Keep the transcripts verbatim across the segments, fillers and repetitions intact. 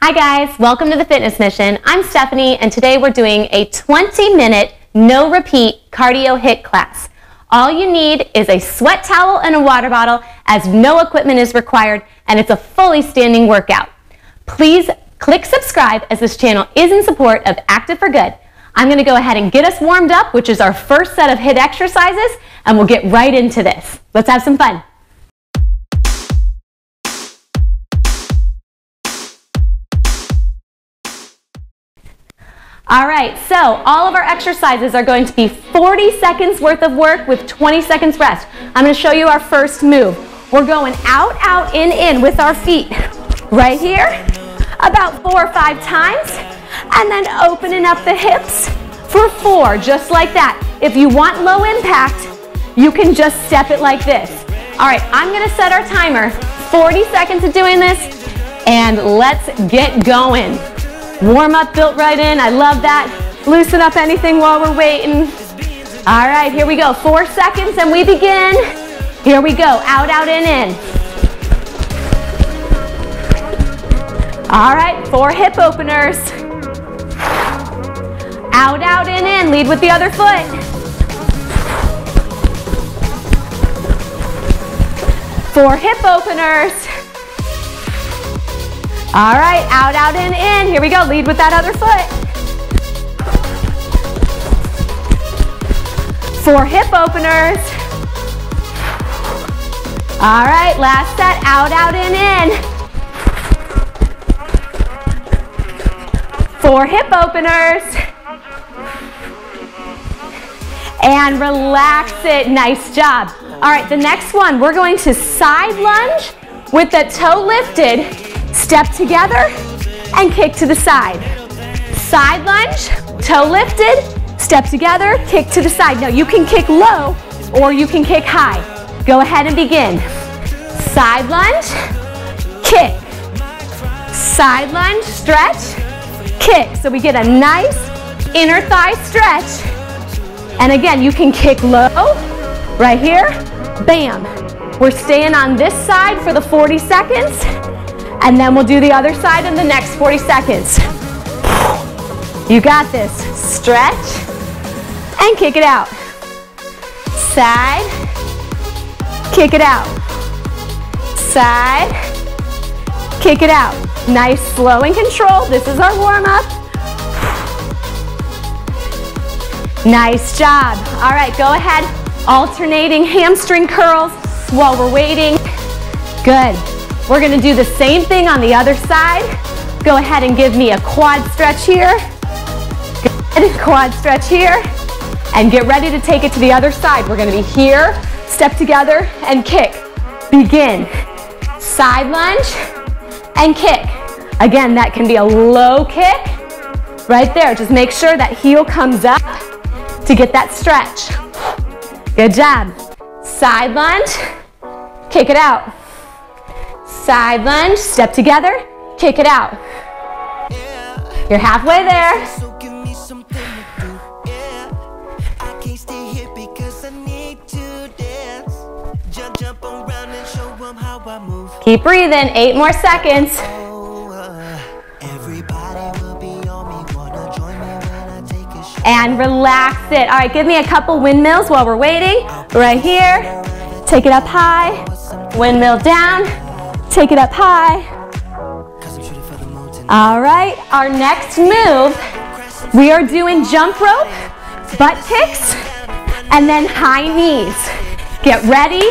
Hi guys, welcome to The Fitness Mission. I'm Stephanie and today we're doing a twenty minute no repeat cardio HIIT class. All you need is a sweat towel and a water bottle as no equipment is required and it's a fully standing workout. Please click subscribe as this channel is in support of Active for Good. I'm going to go ahead and get us warmed up, which is our first set of HIIT exercises, and we'll get right into this. Let's have some fun. All right, so all of our exercises are going to be forty seconds worth of work with twenty seconds rest. I'm going to show you our first move. We're going out, out, in, in with our feet right here, about four or five times, and then opening up the hips for four, just like that. If you want low impact, you can just step it like this. All right, I'm gonna set our timer. forty seconds of doing this, and let's get going. Warm up built right in, I love that. Loosen up anything while we're waiting. All right, here we go, four seconds and we begin. Here we go, out, out, in, in. All right, four hip openers. Out, out, in, in. Lead with the other foot. Four hip openers. All right, out, out, in, in. Here we go. Lead with that other foot. Four hip openers. All right, last set. Out, out, in, in. Four hip openers. And relax it, nice job. All right, the next one, we're going to side lunge with the toe lifted, step together, and kick to the side. Side lunge, toe lifted, step together, kick to the side. Now you can kick low or you can kick high. Go ahead and begin. Side lunge, kick. Side lunge, stretch. Kick, so we get a nice inner thigh stretch. And again, you can kick low, right here, bam. We're staying on this side for the forty seconds, and then we'll do the other side in the next forty seconds. You got this. Stretch, and kick it out. Side, kick it out. Side, kick it out. Nice, slow and controlled. This is our warm-up. Nice job. All right, go ahead. Alternating hamstring curls while we're waiting. Good. We're gonna do the same thing on the other side. Go ahead and give me a quad stretch here. Good. Quad stretch here. And get ready to take it to the other side. We're gonna be here, step together, and kick. Begin. Side lunge. And kick. Again, that can be a low kick. Right there, just make sure that heel comes up to get that stretch. Good job. Side lunge, kick it out. Side lunge, step together, kick it out. You're halfway there. Keep breathing, eight more seconds. And relax it. All right, give me a couple windmills while we're waiting. Right here, take it up high, windmill down, take it up high. All right, our next move, we are doing jump rope, butt kicks, and then high knees. Get ready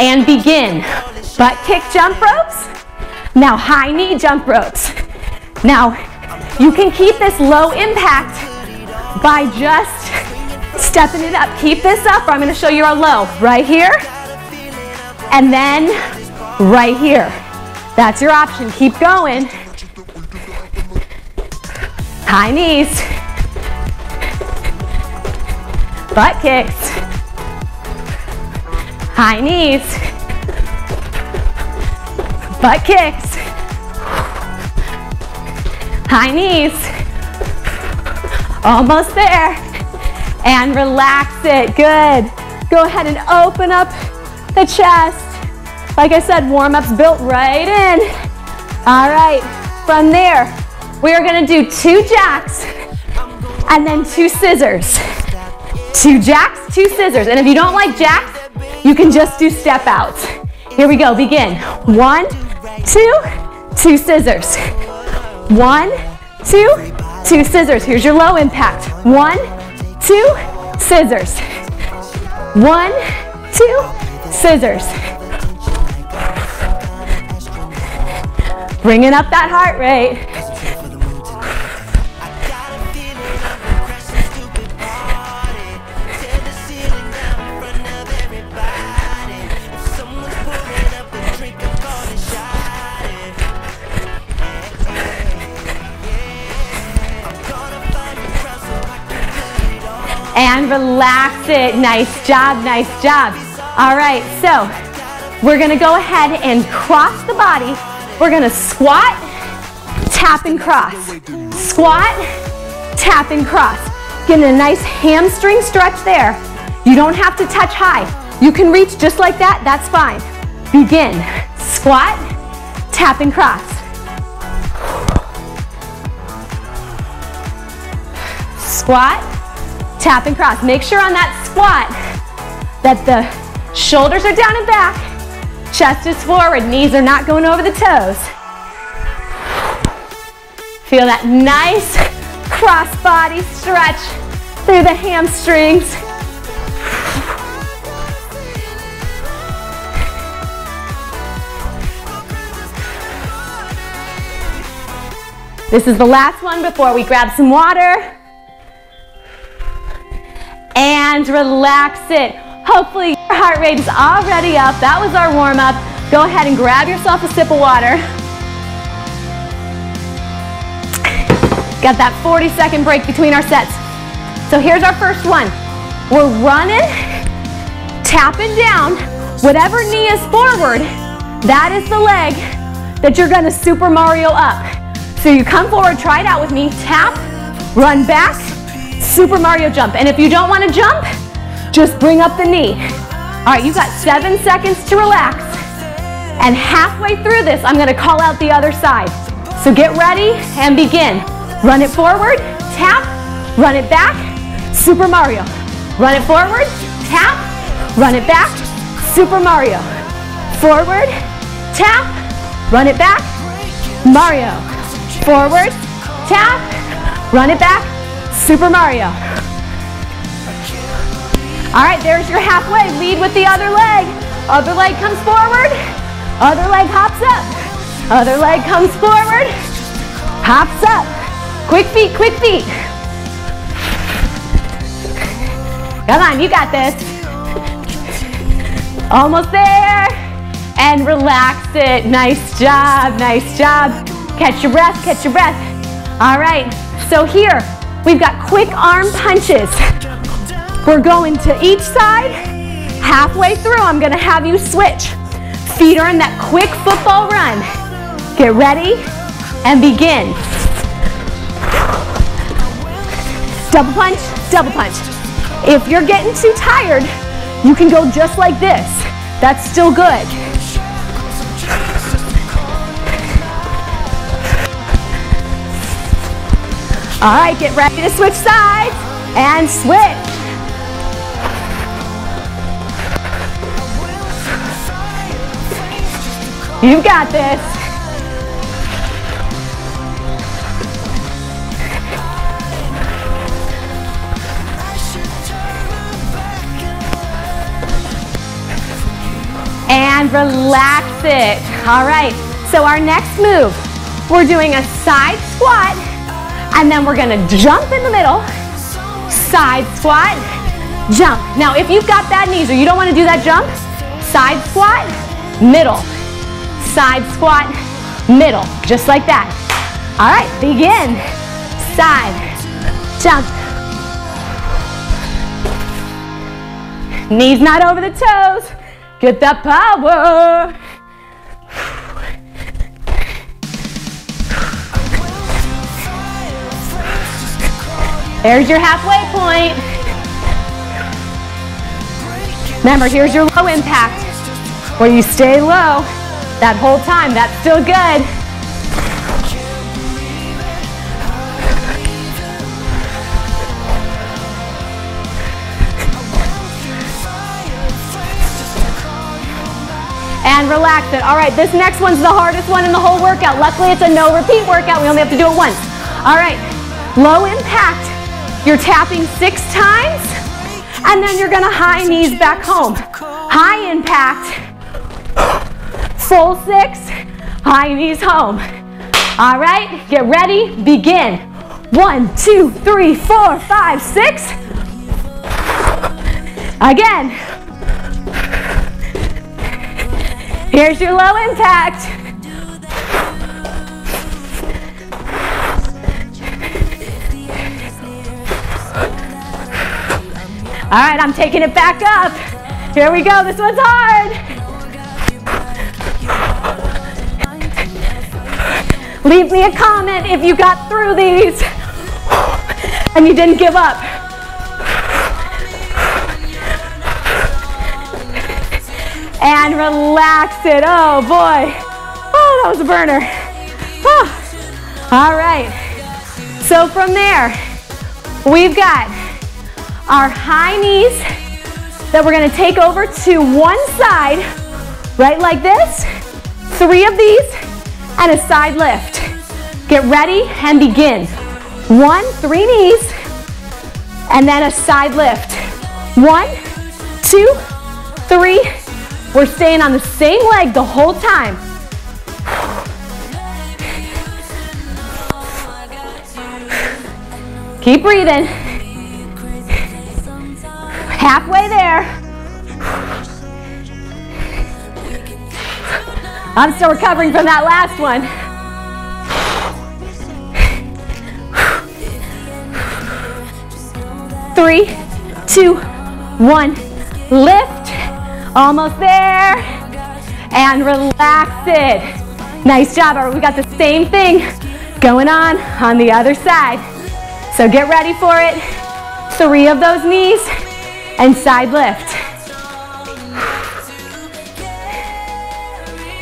and begin. Butt kick jump ropes, now high knee jump ropes. Now, you can keep this low impact by just stepping it up. Keep this up, or I'm gonna show you our low. Right here, and then right here. That's your option, keep going. High knees. Butt kicks. High knees. Butt kicks, high knees, almost there, and relax it, good. Go ahead and open up the chest. Like I said, warm-up's built right in. All right, from there, we are gonna do two jacks and then two scissors. Two jacks, two scissors. And if you don't like jacks, you can just do step outs. Here we go, begin. One, two, two scissors. One, two, two scissors. Here's your low impact. One, two, scissors. One, two, scissors. Bringing up that heart rate. And relax it. Nice job, nice job. All right, so we're gonna go ahead and cross the body. We're gonna squat, tap and cross. Squat, tap and cross. Getting a nice hamstring stretch there. You don't have to touch high. You can reach just like that, that's fine. Begin. Squat, tap and cross. Squat, tap and cross. Make sure on that squat that the shoulders are down and back, chest is forward, knees are not going over the toes. Feel that nice cross body stretch through the hamstrings. This is the last one before we grab some water. And relax it. Hopefully your heart rate is already up. That was our warm-up. Go ahead and grab yourself a sip of water. Got that forty second break between our sets. So here's our first one. We're running, tapping down. Whatever knee is forward, that is the leg that you're gonna Super Mario up. So you come forward, try it out with me. Tap, run back, Super Mario jump. And if you don't want to jump, just bring up the knee. All right, you've got seven seconds to relax. And halfway through this, I'm gonna call out the other side. So get ready and begin. Run it forward, tap, run it back, Super Mario. Run it forward, tap, run it back, Super Mario. Forward, tap, run it back, Mario. Forward, tap, run it back, Super Mario. All right, there's your halfway. Lead with the other leg. Other leg comes forward. Other leg hops up. Other leg comes forward. Hops up. Quick feet, quick feet. Come on, you got this. Almost there. And relax it. Nice job, nice job. Catch your breath, catch your breath. All right, so here, we've got quick arm punches. We're going to each side. Halfway through, I'm gonna have you switch. Feet are in that quick football run. Get ready and begin. Double punch, double punch. If you're getting too tired, you can go just like this. That's still good. All right, get ready to switch sides and switch. You got this. And relax it. All right, so our next move, we're doing a side squat. And then we're gonna jump in the middle, side squat, jump. Now if you've got bad knees or you don't wanna do that jump, side squat, middle, side squat, middle, just like that. All right, begin. Side, jump. Knees not over the toes. Get that power. There's your halfway point. Remember, here's your low impact. When you stay low that whole time, that's still good. And relax it. All right, this next one's the hardest one in the whole workout. Luckily, it's a no repeat workout. We only have to do it once. All right, low impact. You're tapping six times, and then you're gonna high knees back home. High impact, full six, high knees home. All right, get ready, begin. One, two, three, four, five, six. Again. Here's your low impact. All right, I'm taking it back up. Here we go, this one's hard. Leave me a comment if you got through these and you didn't give up. And relax it. Oh boy. Oh, that was a burner. Oh. All right. So from there, we've got our high knees that we're going to take over to one side, right like this. Three of these. And a side lift. Get ready and begin. One, three knees, and then a side lift. One, two, three. We're staying on the same leg the whole time. Keep breathing. Halfway there. I'm still recovering from that last one. Three, two, one, lift. Almost there. And relax it. Nice job. All right, we got the same thing going on on the other side. So get ready for it. Three of those knees and side lift.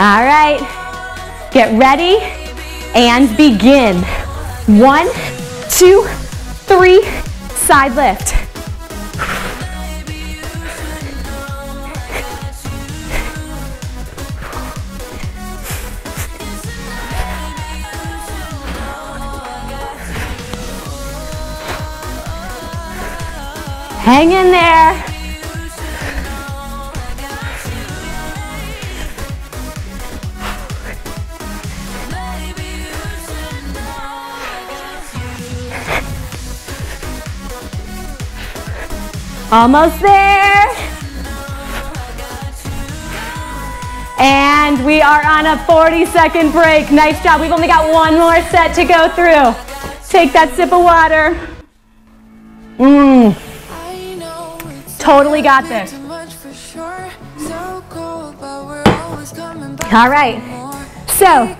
All right, get ready and begin. One, two, three, side lift. Hang in there. Almost there. And we are on a forty second break. Nice job. We've only got one more set to go through. Take that sip of water. Mmm. Totally got this. All right. So,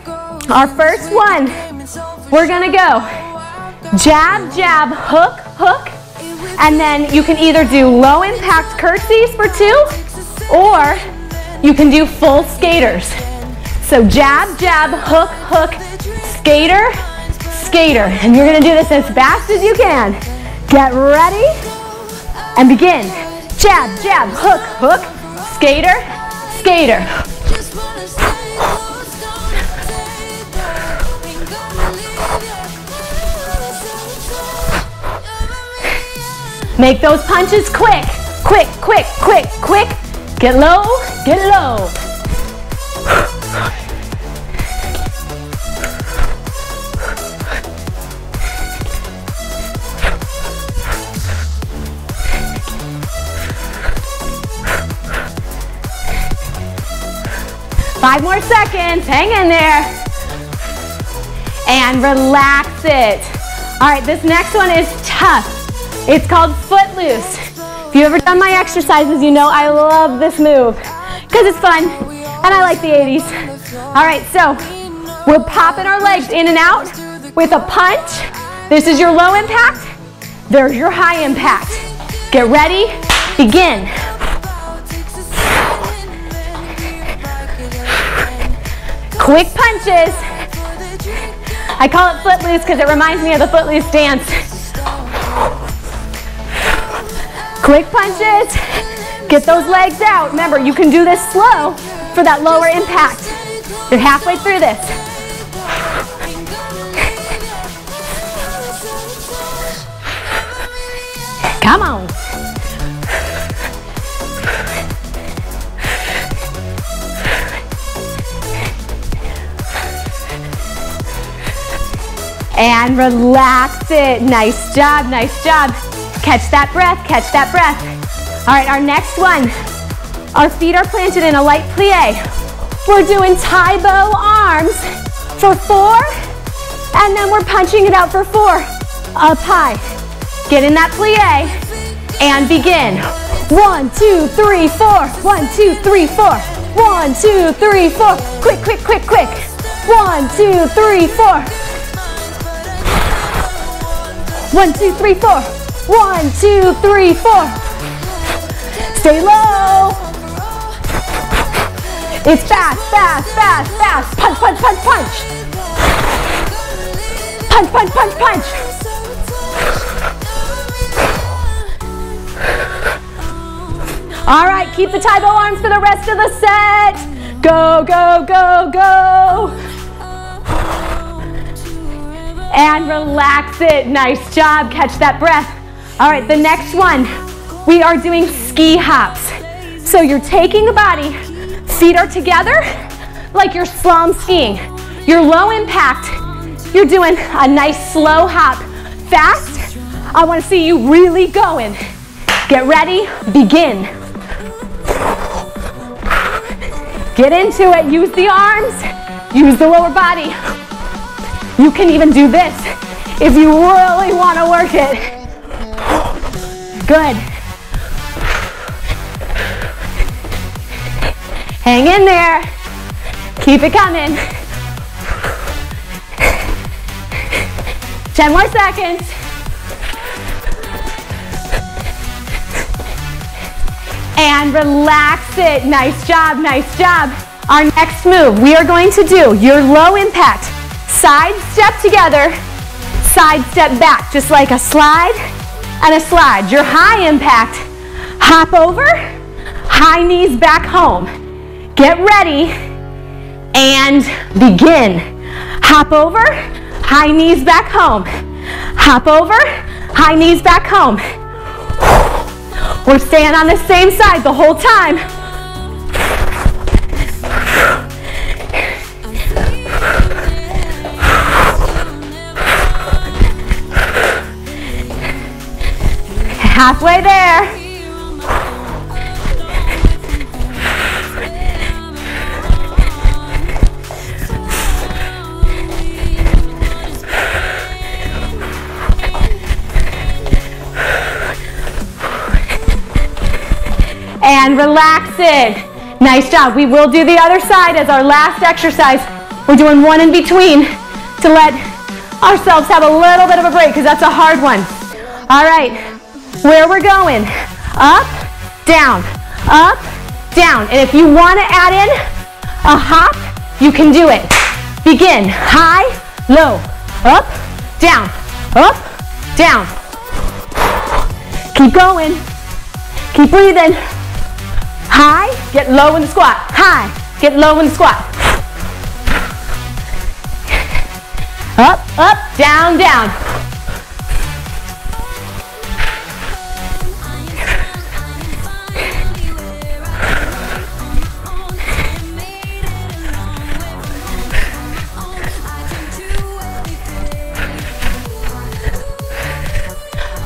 our first one, we're gonna go jab, jab, hook, hook. And then you can either do low impact curtsies for two, or you can do full skaters. So jab, jab, hook, hook, skater, skater. And you're gonna do this as fast as you can. Get ready and begin. Jab, jab, hook, hook, skater, skater. Make those punches quick, quick, quick, quick, quick. Get low, get low. Five more seconds, hang in there. And relax it. All right, this next one is tough. It's called Footloose. If you've ever done my exercises, you know I love this move because it's fun and I like the eighties. All right, so we're popping our legs in and out with a punch. This is your low impact. There's your high impact. Get ready, begin. Quick punches. I call it foot loose because it reminds me of the foot loose dance. Quick punches. Get those legs out. Remember, you can do this slow for that lower impact. You're halfway through this. Come on. And relax it. Nice job, nice job. Catch that breath, catch that breath. All right, our next one. Our feet are planted in a light plie. We're doing Tai Bo arms for four, and then we're punching it out for four. Up high. Get in that plie and begin. One, two, three, four. One, two, three, four. One, two, three, four. Quick, quick, quick, quick. One, two, three, four. One, two, three, four. One, two, three, four. Stay low. It's fast, fast, fast, fast. Punch, punch, punch, punch. Punch, punch, punch, punch. All right, keep the Tai Bo arms for the rest of the set. Go, go, go, go. And relax it. Nice job. Catch that breath. All right, the next one. We are doing ski hops. So you're taking the body, feet are together, like you're slalom skiing. You're low impact. You're doing a nice slow hop. Fast. I want to see you really going. Get ready. Begin. Get into it, use the arms, use the lower body. You can even do this if you really want to work it. Good. Hang in there. Keep it coming. ten more seconds. And relax it. Nice job, nice job. Our next move, we are going to do your low impact. Side step together, side step back, just like a slide and a slide. Your high impact, hop over, high knees back home. Get ready and begin. Hop over, high knees back home. Hop over, high knees back home. We're staying on the same side the whole time. Halfway there. And relax it. Nice job. We will do the other side as our last exercise. We're doing one in between to let ourselves have a little bit of a break because that's a hard one. All right, where we're going, up, down, up, down. And if you want to add in a hop, you can do it. Begin, high, low, up, down, up, down. Keep going, keep breathing. High, get low in the squat. High, get low in the squat. Up, up, down, down.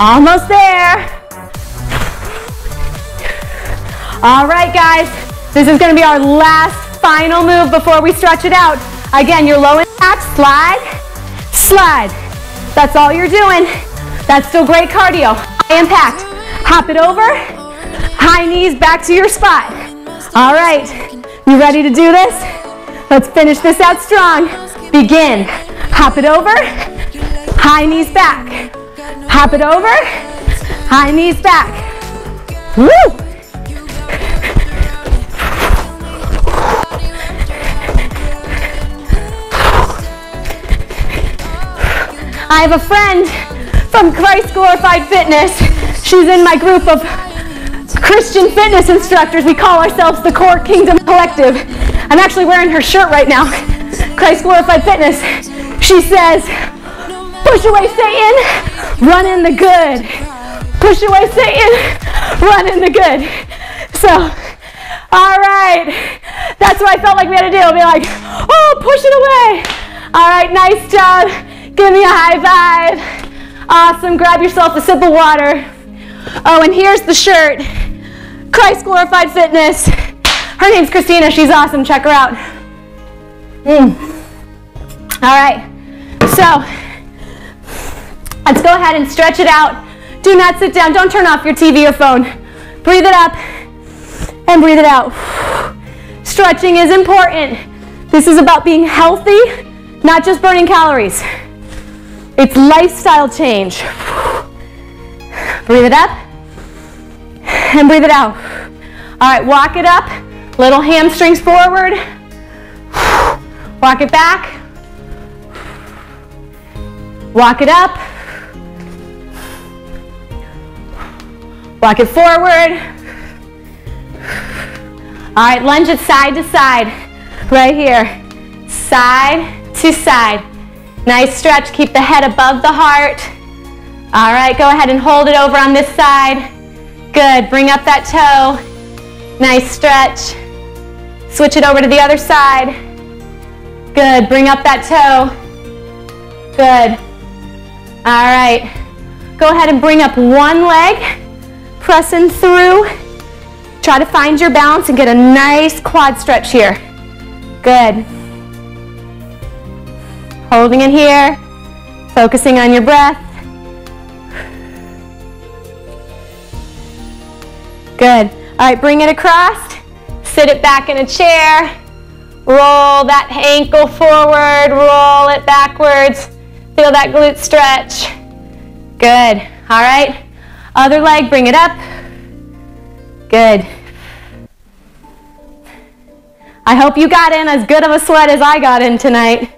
Almost there. All right, guys, this is gonna be our last final move before we stretch it out. Again, your low impact, slide, slide. That's all you're doing. That's still great cardio. High impact, hop it over, high knees back to your spot. All right, you ready to do this? Let's finish this out strong. Begin, hop it over, high knees back. Hop it over, high knees back. Woo! I have a friend from Christ Glorified Fitness. She's in my group of Christian fitness instructors. We call ourselves the Core Kingdom Collective. I'm actually wearing her shirt right now, Christ Glorified Fitness. She says, push away Satan, run in the good. Push away Satan, run in the good. So, all right. That's what I felt like we had to do. I'll be like, oh, push it away. All right, nice job. Give me a high five. Awesome, grab yourself a sip of water. Oh, and here's the shirt. Christ Glorified Fitness. Her name's Christina. She's awesome. Check her out. Mm. All right. So let's go ahead and stretch it out. Do not sit down. Don't turn off your T V or phone. Breathe it up and breathe it out. Stretching is important. This is about being healthy, not just burning calories. It's lifestyle change. Breathe it up and breathe it out. All right, walk it up, little hamstrings forward. Walk it back. Walk it up. Walk it forward. All right, lunge it side to side, right here. Side to side. Nice stretch, keep the head above the heart. All right, go ahead and hold it over on this side. Good, bring up that toe. Nice stretch. Switch it over to the other side. Good, bring up that toe. Good. All right, go ahead and bring up one leg, pressing through. Try to find your balance and get a nice quad stretch here. Good. Holding it here, focusing on your breath. Good. All right, bring it across, sit it back in a chair, roll that ankle forward, roll it backwards, feel that glute stretch. Good. All right, other leg, bring it up. Good. I hope you got in as good of a sweat as I got in tonight.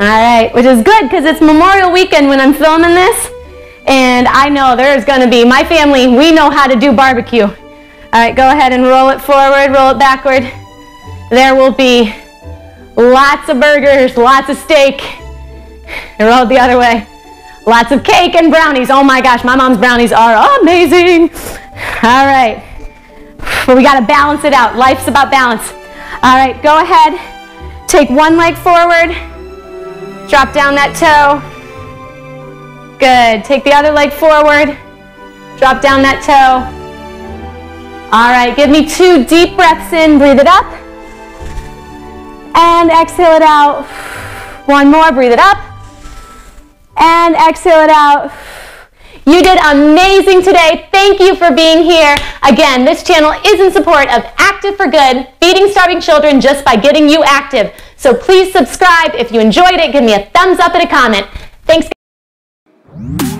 All right, which is good because it's Memorial Weekend when I'm filming this. And I know there's going to be, my family, we know how to do barbecue. All right, go ahead and roll it forward, roll it backward. There will be lots of burgers, lots of steak. And roll it the other way. Lots of cake and brownies. Oh my gosh, my mom's brownies are amazing. All right. But we got to balance it out. Life's about balance. All right, go ahead. Take one leg forward. Drop down that toe. Good. Take the other leg forward. Drop down that toe. All right. Give me two deep breaths in. Breathe it up. And exhale it out. One more. Breathe it up. And exhale it out. You did amazing today. Thank you for being here. Again, this channel is in support of Active for Good, feeding starving children just by getting you active. So please subscribe. If you enjoyed it, give me a thumbs up and a comment. Thanks. Woo!